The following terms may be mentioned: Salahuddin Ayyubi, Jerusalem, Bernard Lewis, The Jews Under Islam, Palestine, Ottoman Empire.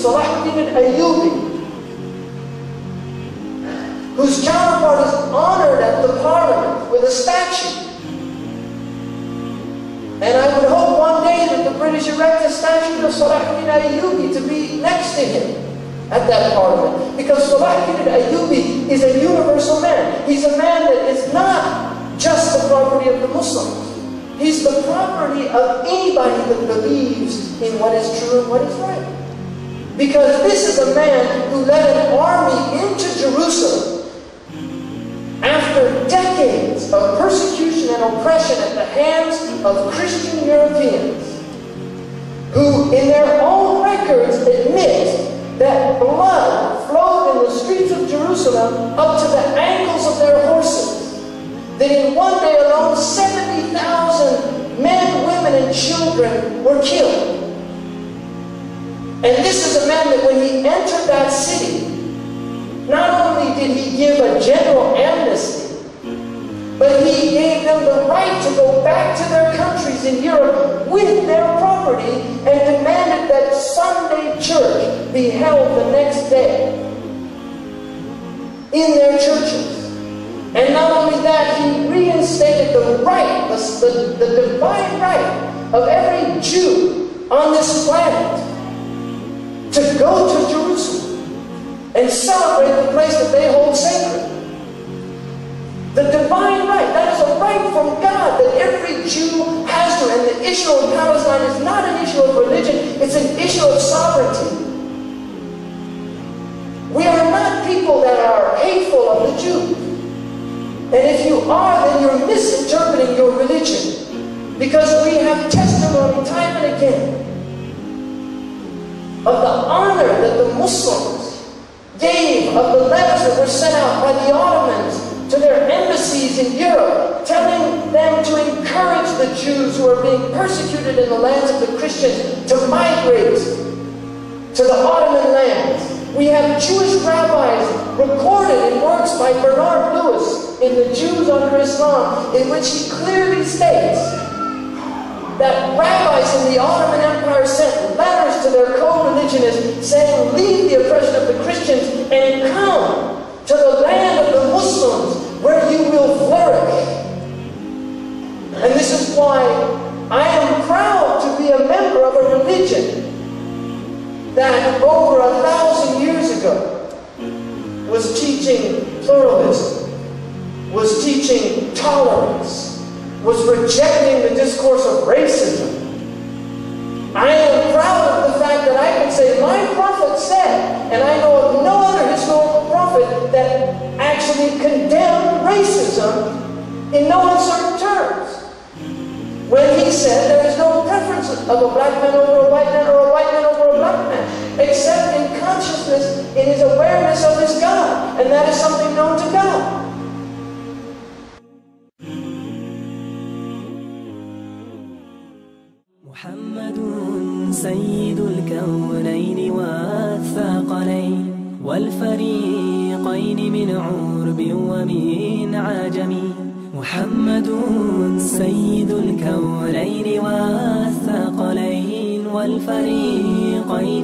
Salahuddin Ayyubi, whose counterpart is honored at the parliament with a statue. And I would hope one day that the British erect a statue of Salahuddin Ayyubi to be next to him at that parliament. Because Salahuddin Ayyubi is a universal man. He's a man that is not just the property of the Muslims. He's the property of anybody that believes in what is true and what is right. Because this is a man who led an army into Jerusalem after decades of persecution and oppression at the hands of Christian Europeans, who in their own records admit that blood flowed in the streets of Jerusalem up to the ankles of their horses, that in one day alone 70,000 men, women, and children were killed. And this is a man that when he entered that city, not only did he give a general amnesty, but he gave them the right to go back to their countries in Europe with their property and demanded that Sunday church be held the next day in their churches. And not only that, he reinstated the right, the divine right of every Jew on this planet to go to Jerusalem and celebrate the place that they hold sacred. The divine right, that is a right from God that every Jew has to. And the issue of Palestine is not an issue of religion, it's an issue of sovereignty. We are not people that are hateful of the Jews. And if you are, then you're misinterpreting your religion. Because we have testimony time and again of the honor that the Muslims gave of the letters that were sent out by the Ottomans to their embassies in Europe, telling them to encourage the Jews who are being persecuted in the lands of the Christians to migrate to the Ottoman lands. We have Jewish rabbis recorded in works by Bernard Lewis in The Jews Under Islam, in which he clearly states that rabbis in the Ottoman Empire sent letters to their co-religionists saying, leave the oppression of the Christians and come to the land of the Muslims where you will flourish. And this is why I am proud to be a member of a religion that over 1,000 years ago was teaching pluralism, was teaching tolerance, was rejecting the discourse of racism. I am proud of the fact that I can say my prophet said, and I know of no other historical prophet that actually condemned racism in no uncertain terms, when he said there is no preference of a black man over a white man or a white man over a black man, except in consciousness, in his awareness of his God, and that is something known to God. محمد سيد الكونين والثقلين والفريقين من عرب ومن عجم محمد سيد الكونين والثقلين والفريقين